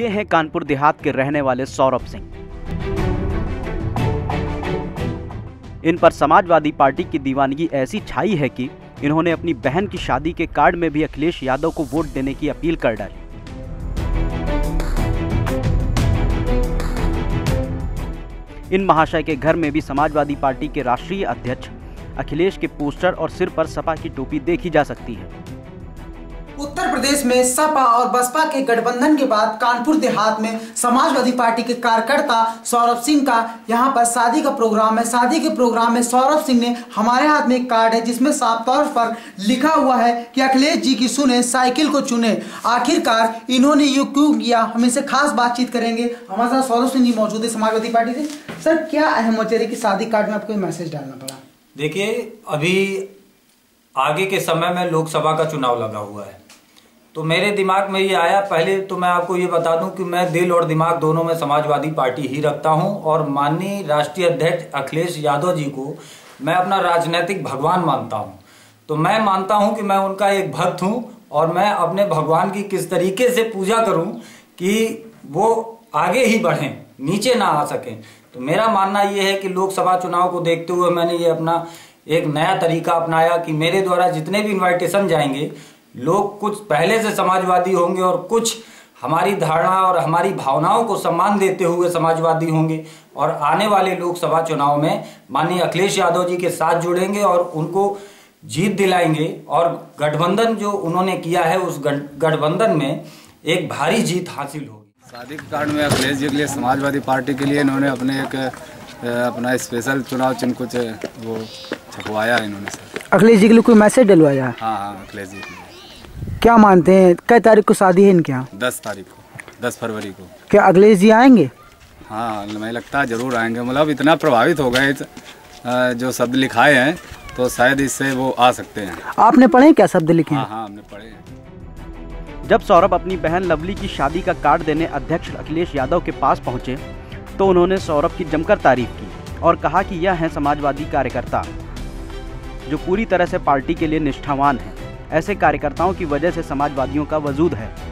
ये हैं कानपुर देहात के रहने वाले सौरभ सिंह। इन पर समाजवादी पार्टी की दीवानगी ऐसी छाई है कि इन्होंने अपनी बहन की शादी के कार्ड में भी अखिलेश यादव को वोट देने की अपील कर डाली। इन महाशय के घर में भी समाजवादी पार्टी के राष्ट्रीय अध्यक्ष अखिलेश के पोस्टर और सिर पर सपा की टोपी देखी जा सकती है। उत्तर प्रदेश में सपा और बसपा के गठबंधन के बाद कानपुर देहात में समाजवादी पार्टी के कार्यकर्ता सौरभ सिंह का यहां पर शादी का प्रोग्राम है। शादी के प्रोग्राम में सौरभ सिंह ने हमारे हाथ में एक कार्ड है जिसमें साफ तौर पर लिखा हुआ है कि अखिलेश जी की सुने, साइकिल को चुने। आखिरकार इन्होंने ये क्यों किया, हम इनसे खास बातचीत करेंगे। हमारे साथ सौरभ सिंह जी मौजूद है समाजवादी पार्टी से। सर, क्या अहम वजह है कि शादी कार्ड में आपको मैसेज डालना पड़ा? देखिए, अभी आगे के समय में लोकसभा का चुनाव लगा हुआ है, तो मेरे दिमाग में ये आया। पहले तो मैं आपको ये बता दूं कि मैं दिल और दिमाग दोनों में समाजवादी पार्टी ही रखता हूं और माननीय राष्ट्रीय अध्यक्ष अखिलेश यादव जी को मैं अपना राजनीतिक भगवान मानता हूं। तो मैं मानता हूं कि मैं उनका एक भक्त हूं और मैं अपने भगवान की किस तरीके से पूजा करूं कि वो आगे ही बढ़ें, नीचे ना आ सकें। तो मेरा मानना ये है कि लोकसभा चुनाव को देखते हुए मैंने ये अपना एक नया तरीका अपनाया कि मेरे द्वारा जितने भी इन्वाइटेशन जाएंगे, लोग कुछ पहले से समाजवादी होंगे और कुछ हमारी धारणा और हमारी भावनाओं को सम्मान देते हुए समाजवादी होंगे और आने वाले लोकसभा चुनाव में माननीय अखिलेश यादव जी के साथ जुड़ेंगे और उनको जीत दिलाएंगे। और गठबंधन जो उन्होंने किया है, उस गठबंधन में एक भारी जीत हासिल होगी। शादी कार्ड में अखिलेश जी के लिए, समाजवादी पार्टी के लिए इन्होंने अपने एक अपना स्पेशल चुनाव चिन्ह कुछ वो छपवाया इन्होंने। अखिलेश जी के लिए कोई मैसेज डलवाया? हाँ, अखिलेश जी। क्या मानते हैं, कई तारीख को शादी है इनके यहाँ? 10 फरवरी को। क्या अखिलेश जी आएंगे? हाँ, मैं लगता है जरूर आएंगे। मतलब इतना प्रभावित हो गए जो शब्द लिखाए हैं, तो शायद इससे वो आ सकते हैं। आपने पढ़े क्या शब्द लिखे? हाँ, हमने पढ़े हैं। जब सौरभ अपनी बहन लवली की शादी का कार्ड देने अध्यक्ष अखिलेश यादव के पास पहुँचे तो उन्होंने सौरभ की जमकर तारीफ की और कहा कि यह है समाजवादी कार्यकर्ता जो पूरी तरह से पार्टी के लिए निष्ठावान है। ऐसे कार्यकर्ताओं की वजह से समाजवादियों का वजूद है।